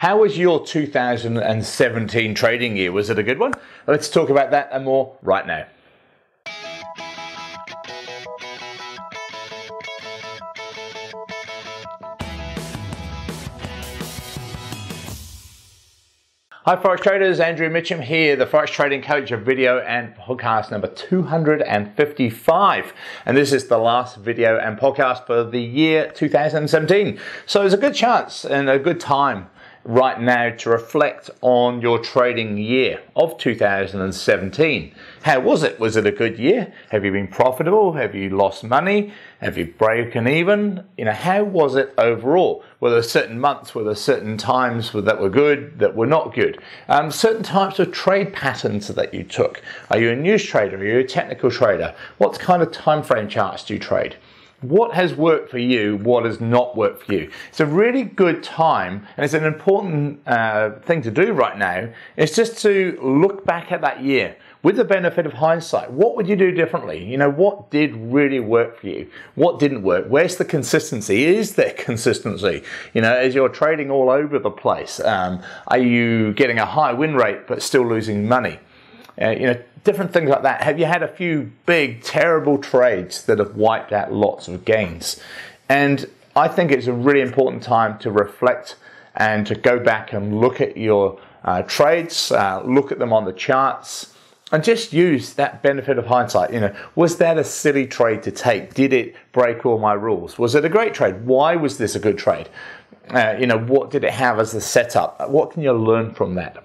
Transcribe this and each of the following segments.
How was your 2017 trading year? Was it a good one? Let's talk about that and more right now. Hi Forex Traders, Andrew Mitchem here, the Forex Trading Coach, of video and podcast number 255. And this is the last video and podcast for the year 2017. So it's a good chance and a good time right now to reflect on your trading year of 2017. How was it? Was it a good year? Have you been profitable? Have you lost money? Have you broken even? You know, how was it overall? Were there certain months, were there certain times that were good, that were not good? Certain types of trade patterns that you took. Are you a news trader? Are you a technical trader? What kind of time frame charts do you trade? What has worked for you? What has not worked for you? It's a really good time, and it's an important thing to do right now. It's just to look back at that year with the benefit of hindsight. What would you do differently? You know, what did really work for you? What didn't work? Where's the consistency? Is there consistency? You know, is your trading all over the place? Are you getting a high win rate but still losing money? You know, different things like that. Have you had a few big, terrible trades that have wiped out lots of gains? And I think it's a really important time to reflect and to go back and look at your trades, look at them on the charts, and just use that benefit of hindsight. You know, was that a silly trade to take? Did it break all my rules? Was it a great trade? Why was this a good trade? You know, what did it have as the setup? What can you learn from that?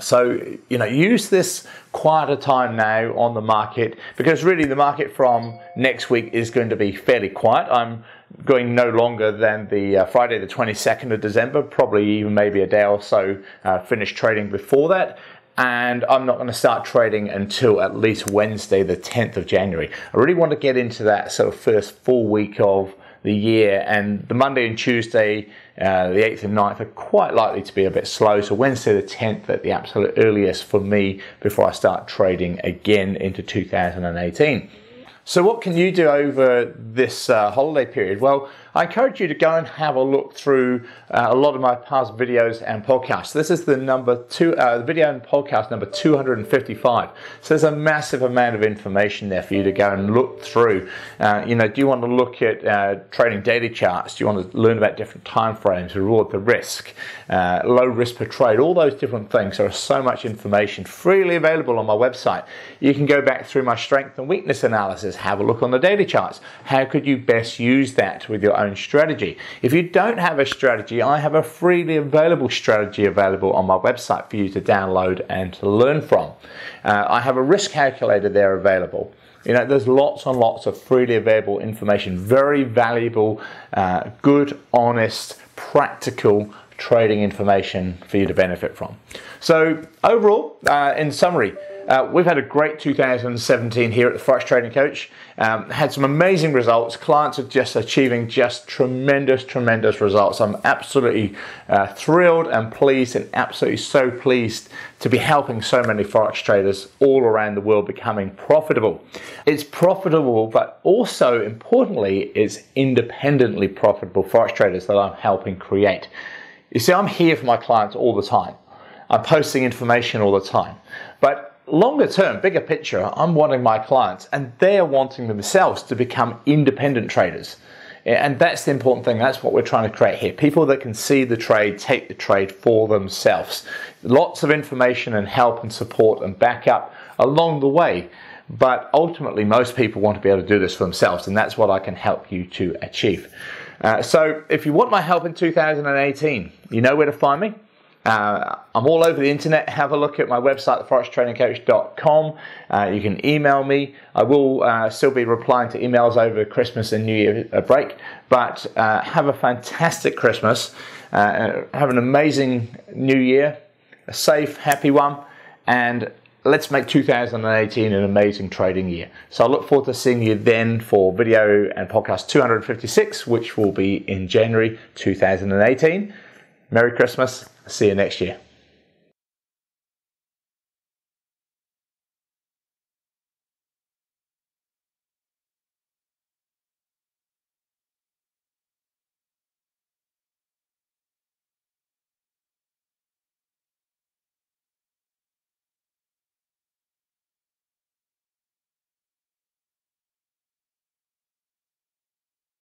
So, you know, use this quieter time now on the market, because really the market from next week is going to be fairly quiet. I'm going no longer than the Friday the 22nd of December, probably even maybe a day or so finish trading before that. And I'm not going to start trading until at least Wednesday the 10th of January. I really want to get into that sort of first full week of the year, and the Monday and Tuesday the 8th and 9th are quite likely to be a bit slow, so Wednesday the 10th at the absolute earliest for me before I start trading again into 2018. So what can you do over this holiday period? Well, I encourage you to go and have a look through a lot of my past videos and podcasts. This is the video and podcast number 255. So there's a massive amount of information there for you to go and look through. You know, do you want to look at trading daily charts? Do you want to learn about different time frames, reward per risk, low risk per trade? All those different things. There is so much information freely available on my website. You can go back through my strength and weakness analysis. Have a look on the daily charts. How could you best use that with your own strategy? If you don't have a strategy, I have a freely available strategy available on my website for you to download and to learn from. I have a risk calculator there available. You know, there's lots and lots of freely available information, very valuable, good, honest, practical trading information for you to benefit from. So overall, in summary, we've had a great 2017 here at the Forex Trading Coach. Had some amazing results. Clients are just achieving just tremendous, tremendous results. I'm absolutely thrilled and pleased, and absolutely so pleased to be helping so many Forex traders all around the world becoming profitable. It's profitable, but also importantly, it's independently profitable Forex traders that I'm helping create. You see, I'm here for my clients all the time. I'm posting information all the time. But longer term, bigger picture, I'm wanting my clients, and they're wanting themselves, to become independent traders. And that's the important thing. That's what we're trying to create here. People that can see the trade, take the trade for themselves. Lots of information and help and support and backup along the way. But ultimately, most people want to be able to do this for themselves, and that's what I can help you to achieve. So if you want my help in 2018, you know where to find me. I'm all over the internet. Have a look at my website, theforextradingcoach.com. You can email me. I will still be replying to emails over Christmas and New Year break, but have a fantastic Christmas. Have an amazing New Year, a safe, happy one, and let's make 2018 an amazing trading year. So I look forward to seeing you then for video and podcast 256, which will be in January 2018. Merry Christmas. See you next year.